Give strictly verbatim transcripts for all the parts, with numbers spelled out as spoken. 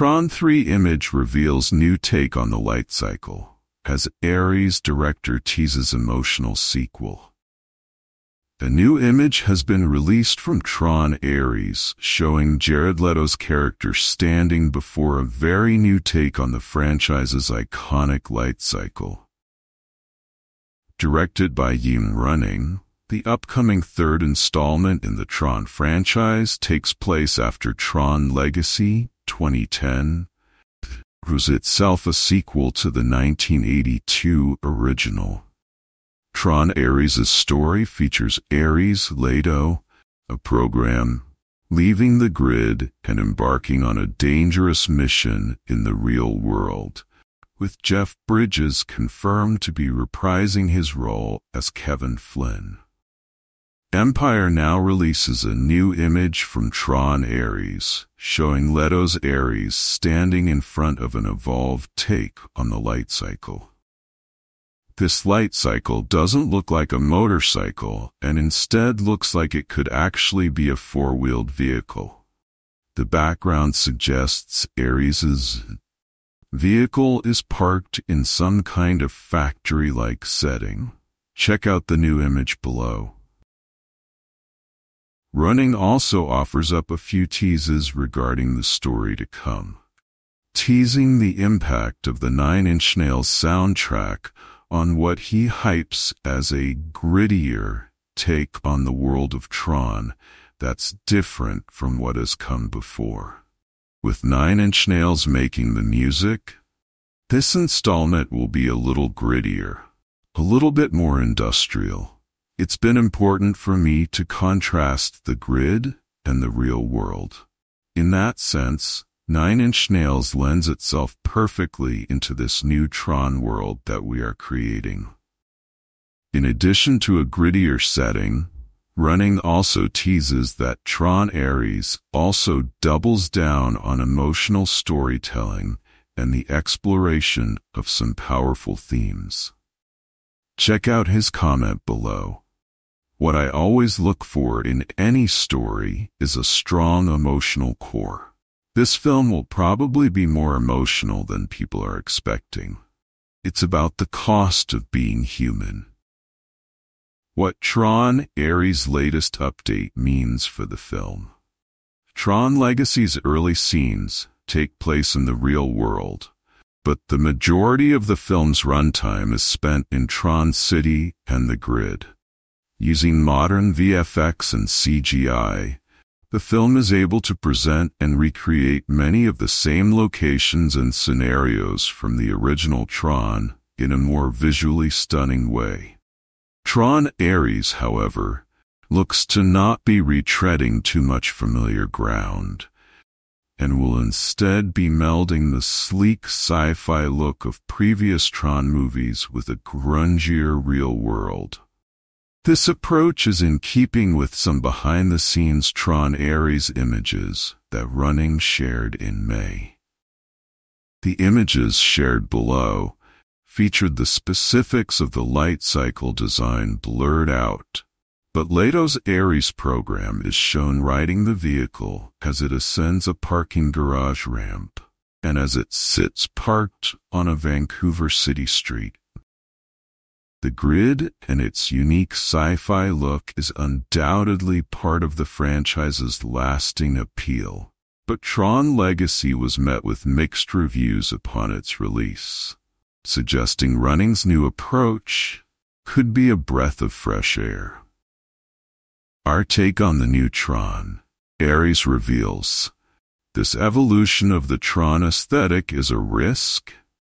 Tron three image reveals new take on the light cycle, as Ares director teases emotional sequel. A new image has been released from Tron Ares, showing Jared Leto's character standing before a very new take on the franchise's iconic light cycle. Directed by Joachim Rønning, the upcoming third installment in the Tron franchise takes place after Tron Legacy twenty ten, was itself a sequel to the nineteen eighty-two original. Tron Ares' story features Ares Leto, a program, leaving the grid and embarking on a dangerous mission in the real world, with Jeff Bridges confirmed to be reprising his role as Kevin Flynn. Empire now releases a new image from Tron Ares, showing Leto's Ares standing in front of an evolved take on the light cycle. This light cycle doesn't look like a motorcycle and instead looks like it could actually be a four-wheeled vehicle. The background suggests Ares's vehicle is parked in some kind of factory-like setting. Check out the new image below. Rønning also offers up a few teases regarding the story to come, teasing the impact of the Nine Inch Nails soundtrack on what he hypes as a grittier take on the world of Tron that's different from what has come before. With Nine Inch Nails making the music, this installment will be a little grittier, a little bit more industrial. It's been important for me to contrast the grid and the real world. In that sense, Nine Inch Nails lends itself perfectly into this new Tron world that we are creating. In addition to a grittier setting, Rønning also teases that Tron Ares also doubles down on emotional storytelling and the exploration of some powerful themes. Check out his comment below. What I always look for in any story is a strong emotional core. This film will probably be more emotional than people are expecting. It's about the cost of being human. What Tron Ares' latest update means for the film. Tron Legacy's early scenes take place in the real world, but the majority of the film's runtime is spent in Tron City and the Grid. Using modern V F X and C G I, the film is able to present and recreate many of the same locations and scenarios from the original Tron in a more visually stunning way. Tron Ares, however, looks to not be retreading too much familiar ground, and will instead be melding the sleek sci-fi look of previous Tron movies with a grungier real world. This approach is in keeping with some behind-the-scenes Tron Ares images that Rønning shared in May. The images shared below featured the specifics of the light cycle design blurred out, but Leto's Ares program is shown riding the vehicle as it ascends a parking garage ramp and as it sits parked on a Vancouver city street. The Grid and its unique sci-fi look is undoubtedly part of the franchise's lasting appeal, but Tron Legacy was met with mixed reviews upon its release, suggesting Rønning's new approach could be a breath of fresh air. Our take on the new Tron Ares reveals this evolution of the Tron aesthetic is a risk,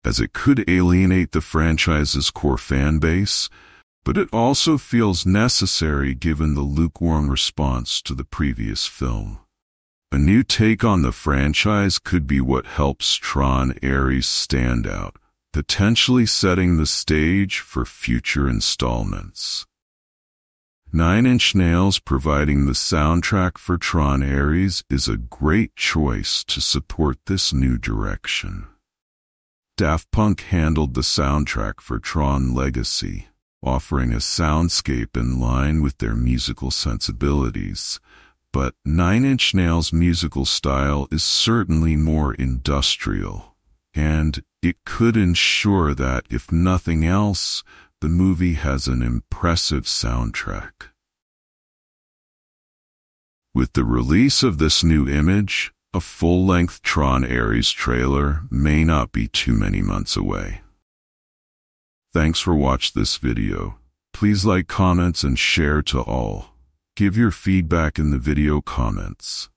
as it could alienate the franchise's core fan base, but it also feels necessary given the lukewarm response to the previous film. A new take on the franchise could be what helps Tron Ares stand out, potentially setting the stage for future installments. Nine Inch Nails providing the soundtrack for Tron Ares is a great choice to support this new direction. Daft Punk handled the soundtrack for Tron Legacy, offering a soundscape in line with their musical sensibilities, but Nine Inch Nails' musical style is certainly more industrial, and it could ensure that, if nothing else, the movie has an impressive soundtrack. With the release of this new image, a full-length Tron Ares trailer may not be too many months away. Thanks for watching this video. Please like, comments, and share to all. Give your feedback in the video comments.